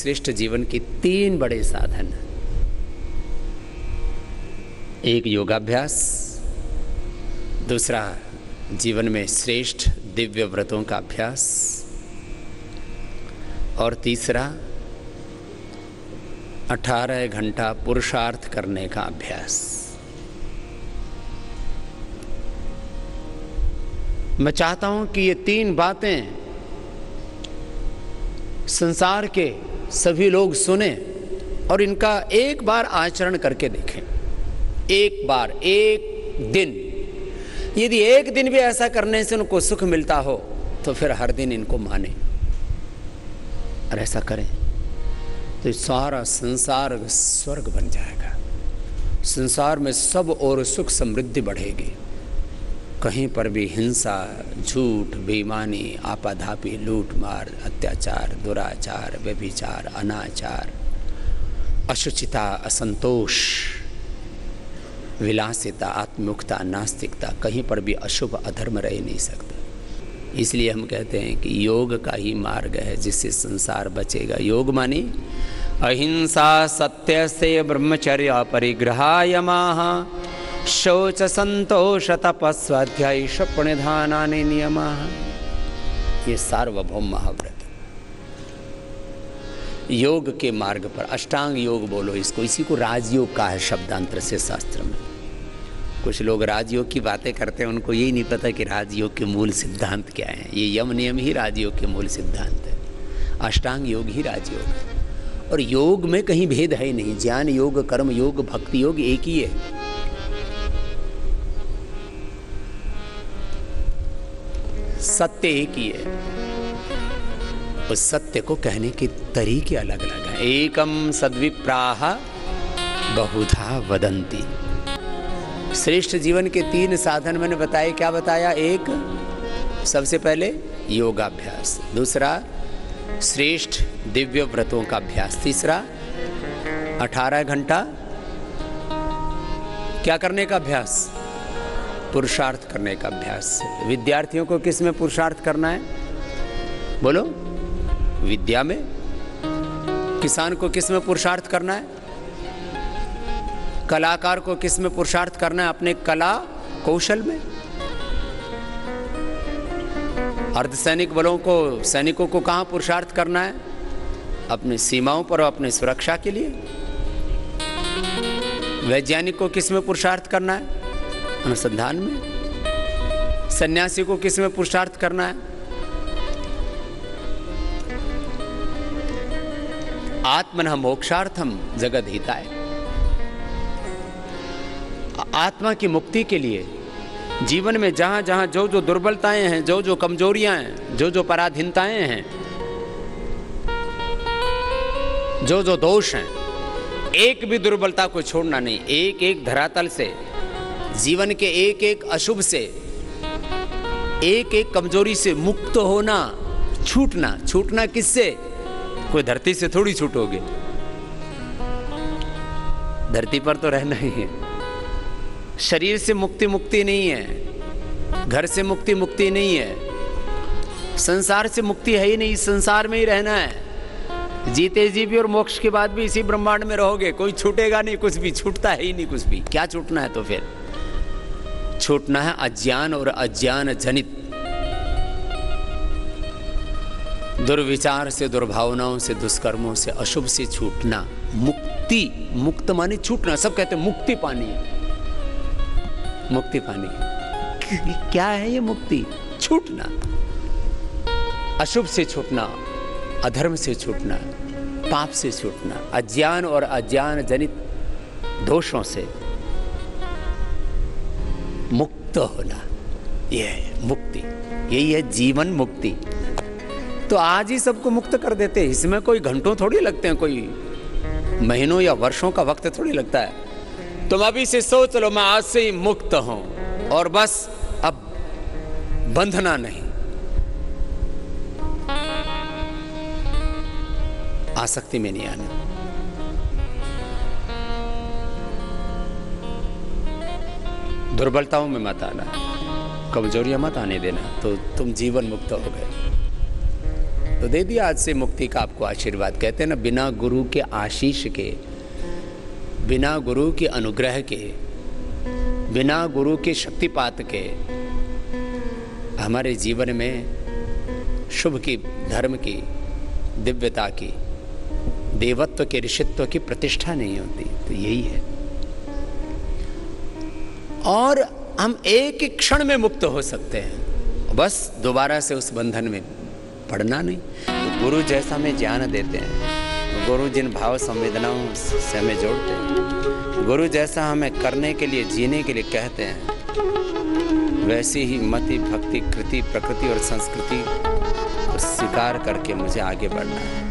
श्रेष्ठ जीवन के तीन बड़े साधन, एक योगाभ्यास, दूसरा जीवन में श्रेष्ठ दिव्य व्रतों का अभ्यास और तीसरा 18 घंटा पुरुषार्थ करने का अभ्यास। मैं चाहता हूं कि ये तीन बातें संसार के सभी लोग सुने और इनका एक बार आचरण करके देखें। एक बार, एक दिन, यदि एक दिन भी ऐसा करने से उनको सुख मिलता हो तो फिर हर दिन इनको माने और ऐसा करें तो सारा संसार स्वर्ग बन जाएगा। संसार में सब और सुख समृद्धि बढ़ेगी, कहीं पर भी हिंसा, झूठ, बेईमानी, आपाधापी, लूट मार, अत्याचार, दुराचार, व्यभिचार, अनाचार, अशुचिता, असंतोष, विलासिता, आत्मुक्ता, नास्तिकता, कहीं पर भी अशुभ अधर्म रह नहीं सकता। इसलिए हम कहते हैं कि योग का ही मार्ग है जिससे संसार बचेगा। योग माने अहिंसा, सत्य से ब्रह्मचर्य परिग्रहाय माह शौच संतोष तपस्वाध्याय पुण्यधानानि नियमाः। ये सार्वभौम महाव्रत योग के मार्ग पर, अष्टांग योग बोलो इसको, इसी को राजयोग कहा है शब्दांतर से शास्त्र में। कुछ लोग राजयोग की बातें करते हैं, उनको यही नहीं पता कि राजयोग के मूल सिद्धांत क्या हैं। ये यम नियम ही राजयोग के मूल सिद्धांत है, अष्टांग योग ही राजयोग है। और योग में कहीं भेद है ही नहीं, ज्ञान योग, कर्म योग, भक्ति योग एक ही है। सत्य एक ही है, उस सत्य को कहने के तरीके अलग अलग हैं। एकम सद्विप्राह बहुधा वदन्ति। श्रेष्ठ जीवन के तीन साधन मैंने बताए। क्या बताया? एक, सबसे पहले योगाभ्यास, दूसरा श्रेष्ठ दिव्य व्रतों का अभ्यास, तीसरा 18 घंटा क्या करने का अभ्यास, पुरुषार्थ करने का अभ्यास। विद्यार्थियों को किस में पुरुषार्थ करना है? बोलो, विद्या में। किसान को किस में पुरुषार्थ करना है? कलाकार को किस में पुरुषार्थ करना है? अपने कला कौशल में। अर्धसैनिक बलों को, सैनिकों को कहाँ पुरुषार्थ करना है? अपनी सीमाओं पर और अपनी सुरक्षा के लिए। वैज्ञानिक को किस में पुरुषार्थ करना है? अनुसंधान में। सन्यासी को किस में पुरुषार्थ करना है? आत्मनः मोक्षार्थम जगद हिताय, आत्मा की मुक्ति के लिए। जीवन में जहां जहां जो जो दुर्बलताएं हैं, जो जो कमजोरियां हैं, जो जो पराधीनताएं हैं, जो जो दोष हैं, एक भी दुर्बलता को छोड़ना नहीं। एक एक धरातल से, जीवन के एक एक अशुभ से, एक एक कमजोरी से मुक्त होना, छूटना। छूटना किससे? कोई धरती से थोड़ी छूटोगे, धरती पर तो रहना ही है। शरीर से मुक्ति मुक्ति नहीं है, घर से मुक्ति मुक्ति नहीं है, संसार से मुक्ति है ही नहीं। संसार में ही रहना है, जीते जी भी और मोक्ष के बाद भी इसी ब्रह्मांड में रहोगे। कोई छूटेगा नहीं, कुछ भी छूटता है ही नहीं, कुछ भी। क्या छूटना है? तो फिर छूटना है अज्ञान और अज्ञान जनित दुर्विचार से, दुर्भावनाओं से, दुष्कर्मों से, अशुभ से छूटना। मुक्ति, मुक्त माने छूटना। सब कहते हैं मुक्ति पानी है, मुक्ति पानी है। क्या है ये मुक्ति? छूटना, अशुभ से छूटना, अधर्म से छूटना, पाप से छूटना, अज्ञान और अज्ञान जनित दोषों से मुक्त होना। यह है मुक्ति, यही है जीवन मुक्ति। तो आज ही सबको मुक्त कर देते हैं, इसमें कोई घंटों थोड़ी लगते हैं, कोई महीनों या वर्षों का वक्त थोड़ी लगता है। तुम अभी से सोच लो मैं आज से ही मुक्त हूं और बस अब बंधना नहीं। आसक्ति में नहीं आना। दुर्बलताओं में मत आना, कमजोरियां मत आने देना, तो तुम जीवन मुक्त हो गए। तो दे दिया आज से मुक्ति का आपको आशीर्वाद। कहते हैं ना, बिना गुरु के आशीष के, बिना गुरु के अनुग्रह के, बिना गुरु के शक्तिपात के हमारे जीवन में शुभ की, धर्म की, दिव्यता की, देवत्व के, ऋषित्व की प्रतिष्ठा नहीं होती। तो यही है, और हम एक एक क्षण में मुक्त हो सकते हैं। बस दोबारा से उस बंधन में पड़ना नहीं। तो गुरु जैसा हमें ज्ञान देते हैं, गुरु जिन भाव संवेदनाओं से हमें जोड़ते हैं, गुरु जैसा हमें करने के लिए, जीने के लिए कहते हैं, वैसी ही मति, भक्ति, कृति, प्रकृति और संस्कृति को स्वीकार करके मुझे आगे बढ़ना है।